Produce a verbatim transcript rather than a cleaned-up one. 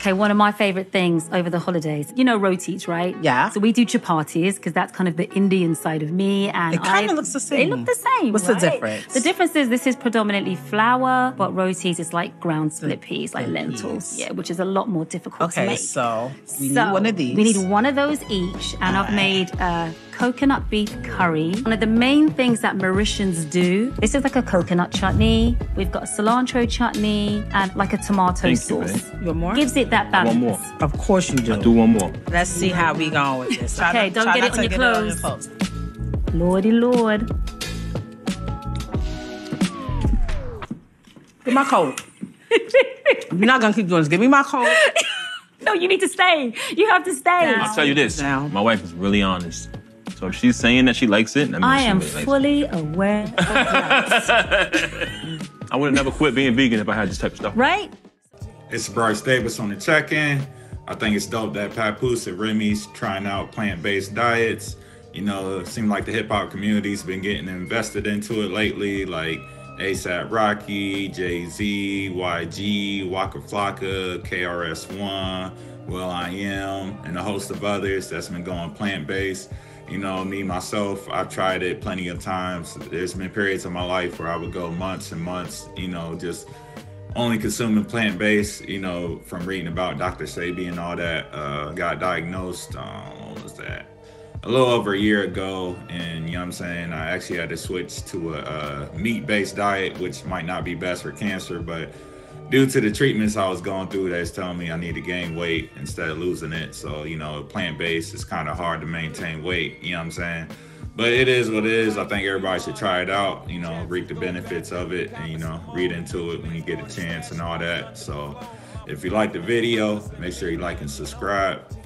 Okay, one of my favorite things over the holidays, you know rotis, right? Yeah. So we do chapatis because that's kind of the Indian side of me. And it kind of looks the same. It looks the same. What's right? the difference? The difference is this is predominantly flour, but rotis is like ground split peas, like lentils. Yeah, which is a lot more difficult okay, to make. Okay, so we so need one of these. We need one of those each. And All I've right. made a coconut beef curry. One of the main things that Mauritians do, this is like a coconut chutney. We've got a cilantro chutney and like a tomato Thank sauce. You, you want more? Gives it that balance. One more. Of course you do. I'll do one more. Let's see how we going with this. Try okay, not, don't get, it on, get it on your clothes. Lordy Lord. Give my coat. You're not going to keep doing this. Give me my coat. No, you need to stay. You have to stay. Down. I'll tell you this. Down. My wife is really honest. So if she's saying that she likes it, I mean, I am really fully aware of that. I would have never quit being vegan if I had this type of stuff. Right? It's Bryce Davis on the check-in. I think it's dope that Papoose and Remy's trying out plant-based diets. You know, it seems like the hip-hop community's been getting invested into it lately, like ASAP Rocky, Jay-Z, Y G, Waka Flocka, K R S One, Will.i.am, and a host of others that's been going plant-based. You know, me, myself, I've tried it plenty of times. There's been periods of my life where I would go months and months, you know, just only consuming plant-based, you know, from reading about Doctor Sebi and all that. Uh, got diagnosed, um, what was that? A little over a year ago, and you know what I'm saying, I actually had to switch to a, a meat-based diet, which might not be best for cancer, but due to the treatments I was going through, that's telling me I need to gain weight instead of losing it. So, you know, plant-based is kind of hard to maintain weight, you know what I'm saying? But it is what it is. I think everybody should try it out, you know, reap the benefits of it and, you know, read into it when you get a chance and all that. So if you like the video, make sure you like and subscribe.